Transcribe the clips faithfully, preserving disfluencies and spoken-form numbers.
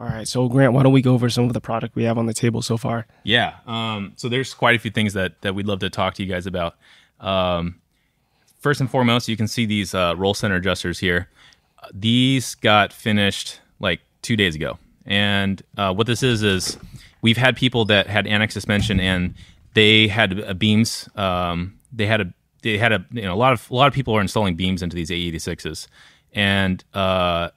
All right. So Grant, why don't we go over some of the product we have on the table so far? Yeah. Um, so there's quite a few things that, that we'd love to talk to you guys about. Um, first and foremost, you can see these uh, roll center adjusters here. These got finished like two days ago. And uh, what this is, is we've had people that had Annex suspension and they had a beams. Um, they had a, they had a, you know, a lot of, a lot of people are installing beams into these A E eighty-sixes. And uh,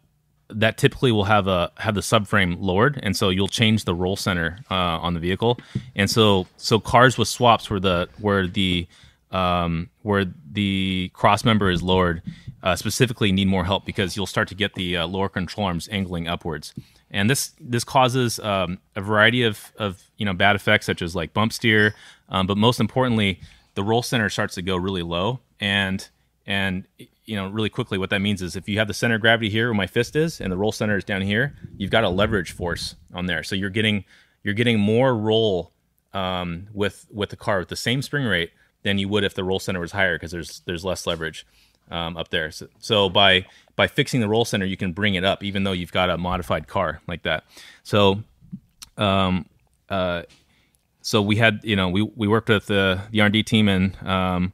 that typically will have a have the subframe lowered, and so you'll change the roll center uh, on the vehicle. And so so cars with swaps where the where the um, where the cross member is lowered uh, specifically need more help, because you'll start to get the uh, lower control arms angling upwards, and this this causes um, a variety of of you know bad effects, such as like bump steer, um, but most importantly, the roll center starts to go really low, and and. you know, really quickly, what that means is if you have the center of gravity here where my fist is and the roll center is down here, you've got a leverage force on there. So you're getting you're getting more roll um, with with the car with the same spring rate than you would if the roll center was higher, because there's there's less leverage um, up there. So, so by by fixing the roll center, you can bring it up even though you've got a modified car like that. So um, uh, so we had, you know, we, we worked with the, the R and D team, and um,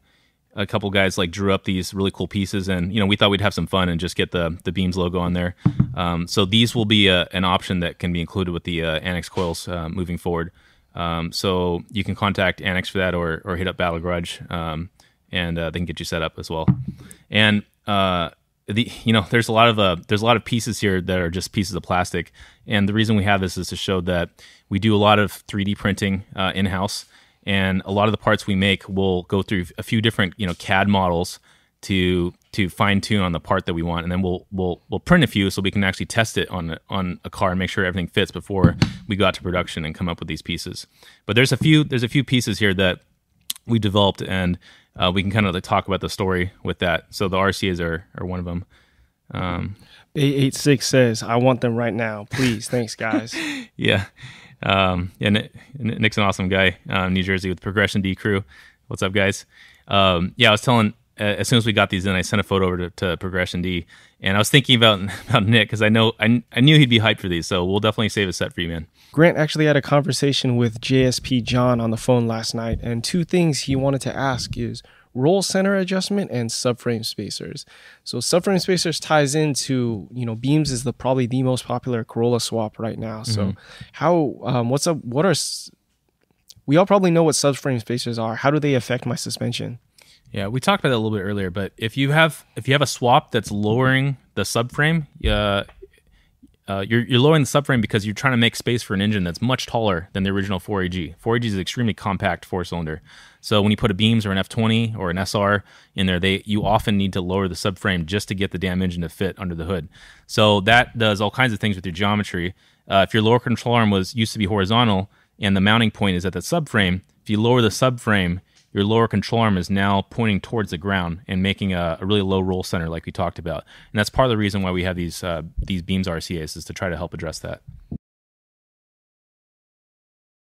a couple guys like drew up these really cool pieces, and you know we thought we'd have some fun and just get the the Beams logo on there. Um, so these will be a, an option that can be included with the uh, Annex coils uh, moving forward. Um, so you can contact Annex for that, or or hit up Battle Garage, um, and uh, they can get you set up as well. And uh, the you know there's a lot of uh, there's a lot of pieces here that are just pieces of plastic, and the reason we have this is to show that we do a lot of three D printing uh, in house. And a lot of the parts we make will go through a few different, you know, C A D models to to fine tune on the part that we want, and then we'll we'll we'll print a few so we can actually test it on on a car and make sure everything fits before we go out to production and come up with these pieces. But there's a few there's a few pieces here that we developed, and uh, we can kind of like talk about the story with that. So the R C As are are one of them. Um, A eighty-six says, "I want them right now, please. Thanks, guys." Yeah. Um, and Nick's an awesome guy, um, New Jersey with Progression D crew. What's up, guys? Um, yeah, I was telling, uh, as soon as we got these in, I sent a photo over to, to Progression D, and I was thinking about, about Nick, cause I know, I, I knew he'd be hyped for these. So we'll definitely save a set for you, man. Grant actually had a conversation with J S P John on the phone last night, and two things he wanted to ask is roll center adjustment and subframe spacers. So subframe spacers ties into, you know, Beams is the probably the most popular Corolla swap right now. So mm-hmm. how, um, what's up? What are, we all probably know what subframe spacers are. How do they affect my suspension? Yeah, we talked about that a little bit earlier, but if you have, if you have a swap that's lowering the subframe, uh, uh, you're, you're lowering the subframe because you're trying to make space for an engine that's much taller than the original four A G. four A G is an extremely compact four cylinder. So when you put a Beams or an F twenty or an S R in there, they you often need to lower the subframe just to get the damn engine to fit under the hood. So that does all kinds of things with your geometry. Uh, if your lower control arm was used to be horizontal and the mounting point is at the subframe, if you lower the subframe, your lower control arm is now pointing towards the ground and making a, a really low roll center like we talked about. And that's part of the reason why we have these uh, these Beams R C As, is to try to help address that.